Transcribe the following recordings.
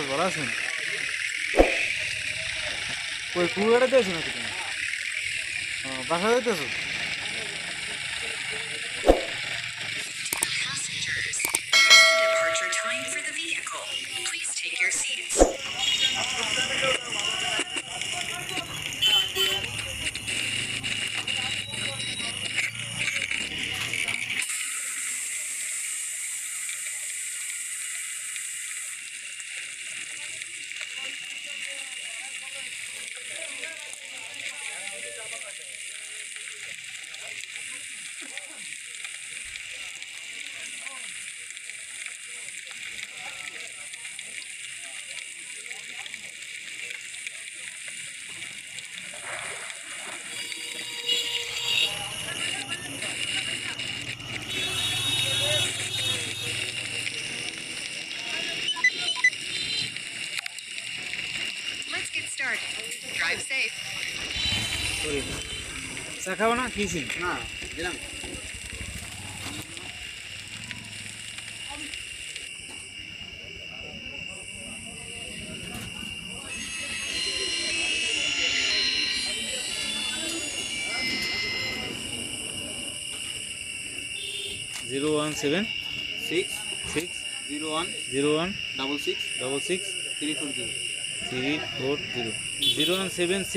Bas balasın. Koy kuvvete desin o kitabı. Başa desin. Drive safe. Sorry. Sakao na kissing. Na, bilang. Zero 1 7 6 6 0 1 0 1 double 6 double 6 3 4 0 340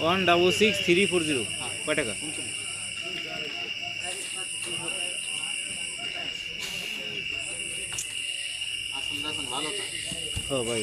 01760166340 কয় টাকা আসল দাম ভালো তো হ্যাঁ ভাই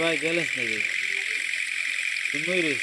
भाई गैलेंस नहीं है तुम नहीं रही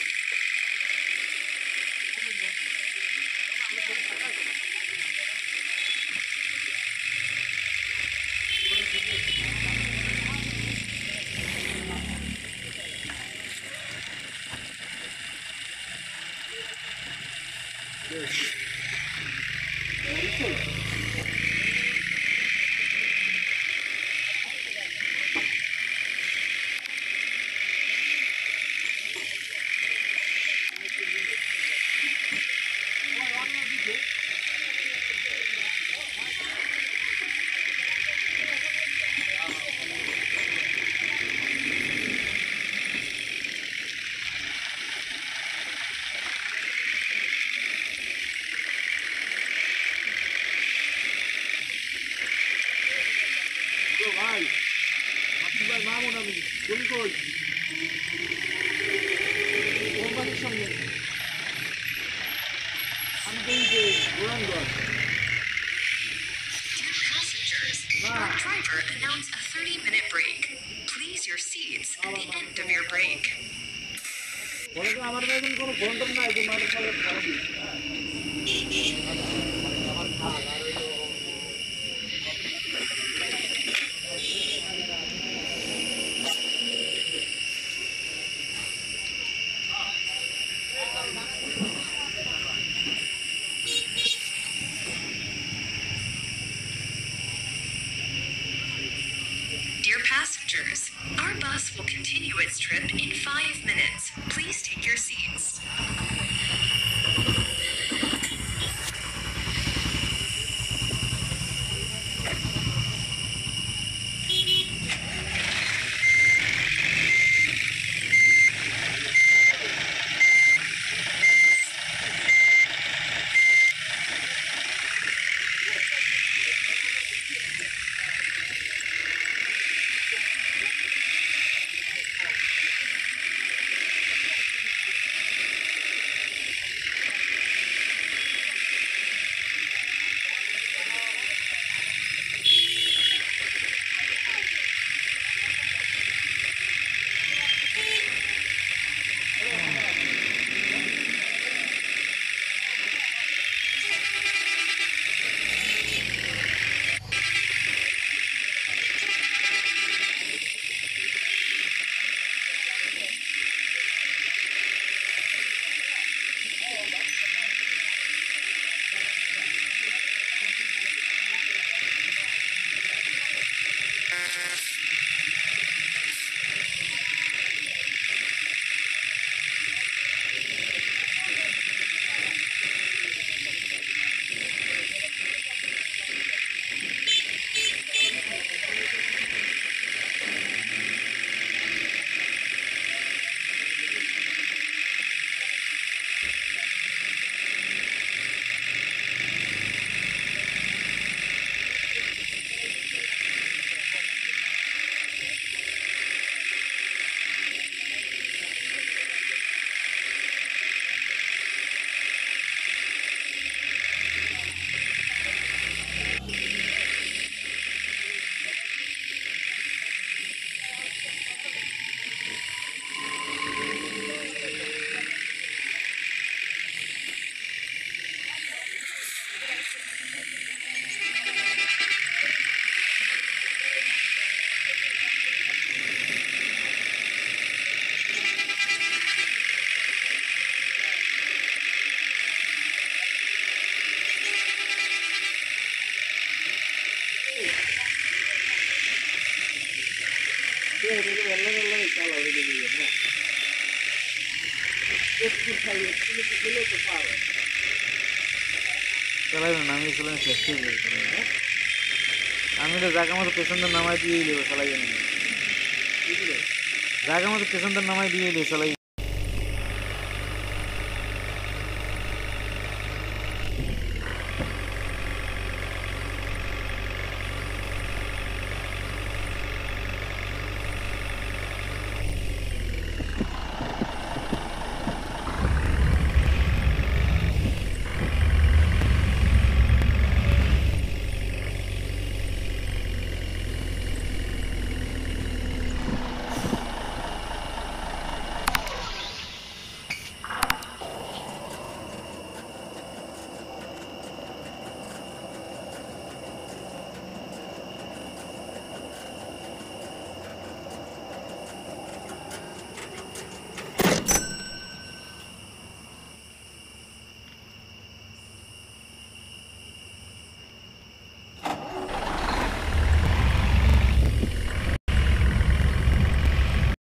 জায়গা মতো পেছনদের নামাই দিয়ে চলাই।